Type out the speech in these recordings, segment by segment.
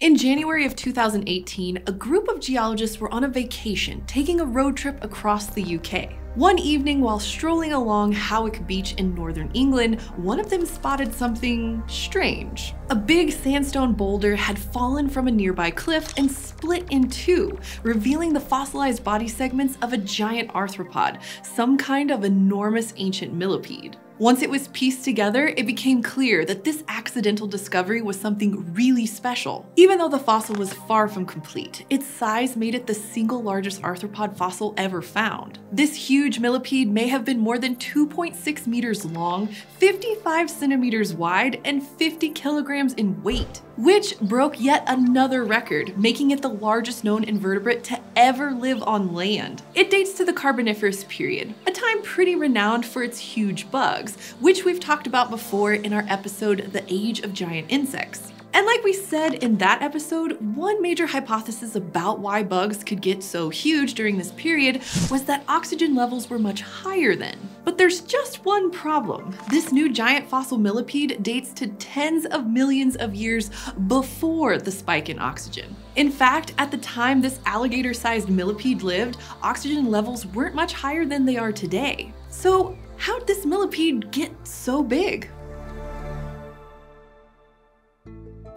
In January of 2018, a group of geologists were on a vacation, taking a road trip across the UK. One evening, while strolling along Howick Beach in northern England, one of them spotted something strange. A big sandstone boulder had fallen from a nearby cliff and split in two, revealing the fossilized body segments of a giant arthropod, some kind of enormous ancient millipede. Once it was pieced together, it became clear that this accidental discovery was something really special. Even though the fossil was far from complete, its size made it the single largest arthropod fossil ever found. This huge millipede may have been more than 2.6 meters long, 55 centimeters wide, and 50 kilograms in weight, which broke yet another record, making it the largest known invertebrate to ever live on land. It dates to the Carboniferous period, a time pretty renowned for its huge bugs, which we've talked about before in our episode, The Age of Giant Insects. And like we said in that episode, one major hypothesis about why bugs could get so huge during this period was that oxygen levels were much higher then. But there's just one problem. This new giant fossil millipede dates to tens of millions of years before the spike in oxygen. In fact, at the time this alligator-sized millipede lived, oxygen levels weren't much higher than they are today. So how'd this millipede get so big?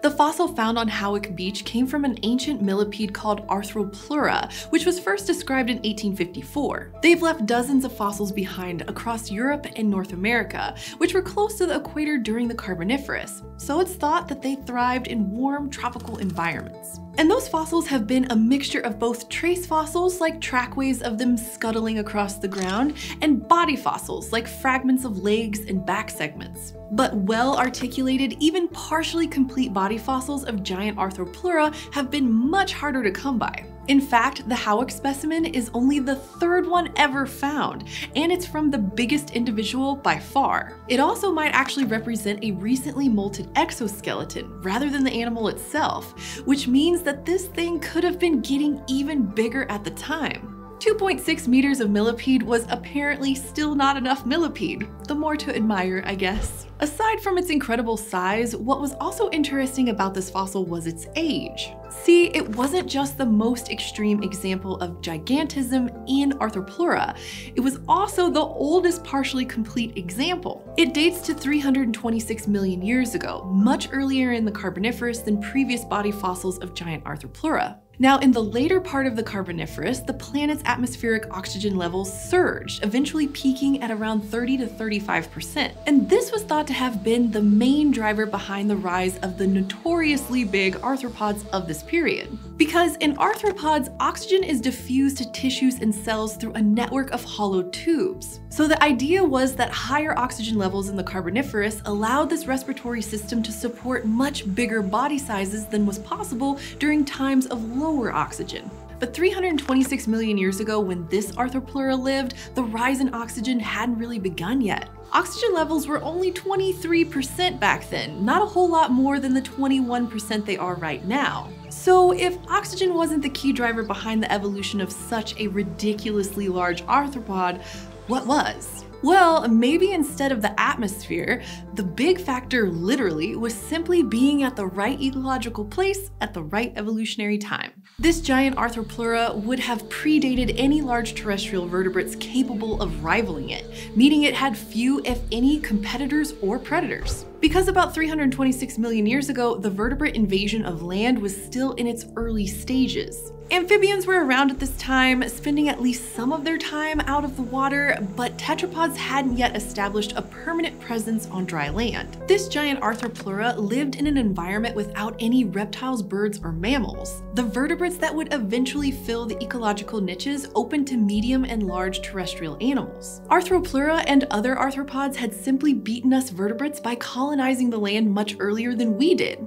The fossil found on Howick Beach came from an ancient millipede called Arthropleura, which was first described in 1854. They've left dozens of fossils behind across Europe and North America, which were close to the equator during the Carboniferous, so it's thought that they thrived in warm, tropical environments. And those fossils have been a mixture of both trace fossils, like trackways of them scuttling across the ground, and body fossils, like fragments of legs and back segments. But well-articulated, even partially complete body fossils of giant Arthropleura have been much harder to come by. In fact, the Howick specimen is only the third one ever found, and it's from the biggest individual by far. It also might actually represent a recently molted exoskeleton rather than the animal itself, which means that this thing could have been getting even bigger at the time. 2.6 meters of millipede was apparently still not enough millipede. The more to admire, I guess. Aside from its incredible size, what was also interesting about this fossil was its age. See, it wasn't just the most extreme example of gigantism in Arthropleura, it was also the oldest partially complete example. It dates to 326 million years ago, much earlier in the Carboniferous than previous body fossils of giant Arthropleura. Now, in the later part of the Carboniferous, the planet's atmospheric oxygen levels surged, eventually peaking at around 30% to 35%. And this was thought to have been the main driver behind the rise of the notoriously big arthropods of this period. Because in arthropods, oxygen is diffused to tissues and cells through a network of hollow tubes. So the idea was that higher oxygen levels in the Carboniferous allowed this respiratory system to support much bigger body sizes than was possible during times of lower oxygen. But 326 million years ago, when this Arthropleura lived, the rise in oxygen hadn't really begun yet. Oxygen levels were only 23% back then, not a whole lot more than the 21% they are right now. So if oxygen wasn't the key driver behind the evolution of such a ridiculously large arthropod, what was? Well, maybe instead of the atmosphere, the big factor literally was simply being at the right ecological place at the right evolutionary time. This giant Arthropleura would have predated any large terrestrial vertebrates capable of rivaling it, meaning it had few, if any, competitors or predators. Because about 326 million years ago, the vertebrate invasion of land was still in its early stages. Amphibians were around at this time, spending at least some of their time out of the water, but tetrapods hadn't yet established a permanent presence on dry land. This giant Arthropleura lived in an environment without any reptiles, birds, or mammals, the vertebrates that would eventually fill the ecological niches open to medium and large terrestrial animals. Arthropleura and other arthropods had simply beaten us vertebrates by colonizing the land much earlier than we did.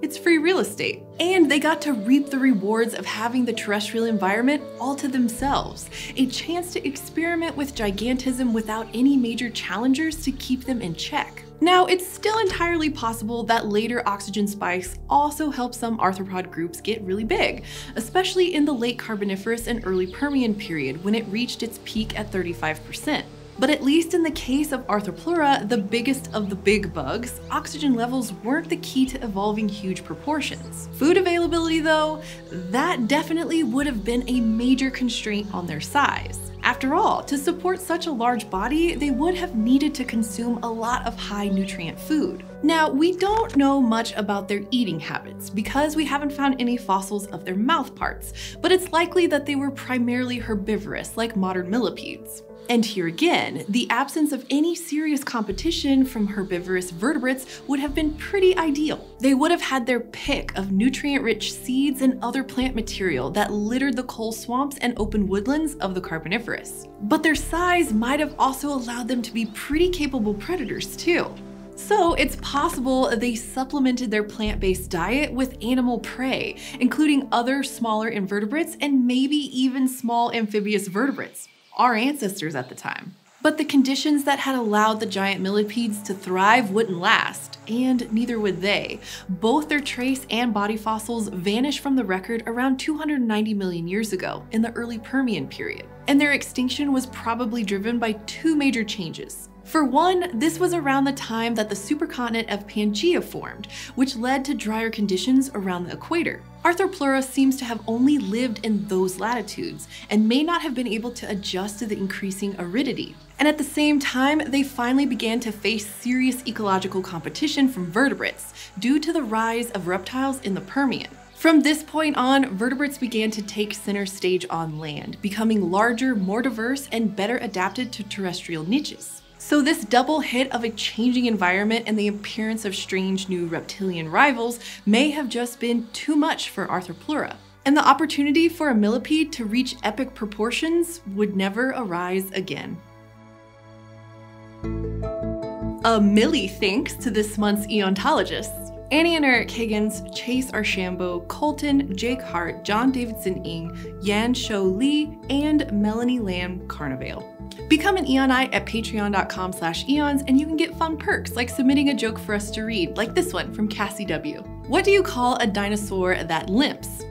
It's free real estate. And they got to reap the rewards of having the terrestrial environment all to themselves, a chance to experiment with gigantism without any major challengers to keep them in check. Now, it's still entirely possible that later oxygen spikes also helped some arthropod groups get really big, especially in the late Carboniferous and early Permian period when it reached its peak at 35%. But at least in the case of Arthropleura, the biggest of the big bugs, oxygen levels weren't the key to evolving huge proportions. Food availability though, that definitely would have been a major constraint on their size. After all, to support such a large body, they would have needed to consume a lot of high nutrient food. Now, we don't know much about their eating habits because we haven't found any fossils of their mouth parts, but it's likely that they were primarily herbivorous like modern millipedes. And here again, the absence of any serious competition from herbivorous vertebrates would have been pretty ideal. They would have had their pick of nutrient-rich seeds and other plant material that littered the coal swamps and open woodlands of the Carboniferous. But their size might have also allowed them to be pretty capable predators too. So it's possible they supplemented their plant-based diet with animal prey, including other smaller invertebrates and maybe even small amphibious vertebrates. Our ancestors at the time. But the conditions that had allowed the giant millipedes to thrive wouldn't last, and neither would they. Both their trace and body fossils vanished from the record around 290 million years ago in the early Permian period, and their extinction was probably driven by two major changes. For one, this was around the time that the supercontinent of Pangaea formed, which led to drier conditions around the equator. Arthropleura seems to have only lived in those latitudes and may not have been able to adjust to the increasing aridity. And at the same time, they finally began to face serious ecological competition from vertebrates due to the rise of reptiles in the Permian. From this point on, vertebrates began to take center stage on land, becoming larger, more diverse, and better adapted to terrestrial niches. So this double hit of a changing environment and the appearance of strange new reptilian rivals may have just been too much for Arthropleura, and the opportunity for a millipede to reach epic proportions would never arise again. A milli thanks to this month's Eontologists. Annie and Eric Higgins, Chase Archambault, Colton, Jake Hart, John Davidson Ng, Yan Shou Lee, and Melanie Lamb Carnivale. Become an Eonite at patreon.com/eons and you can get fun perks like submitting a joke for us to read, like this one from Cassie W. What do you call a dinosaur that limps?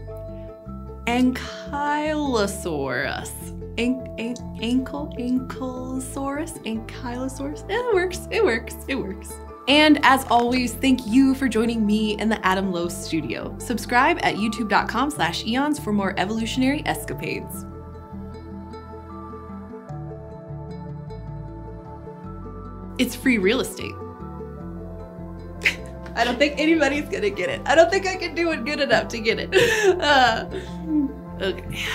Ankylosaurus. Ankylosaurus? It works. And as always, thank you for joining me in the Adam Lowe studio. Subscribe at youtube.com/eons for more evolutionary escapades. It's free real estate. I don't think anybody's gonna get it. I don't think I can do it good enough to get it. Okay.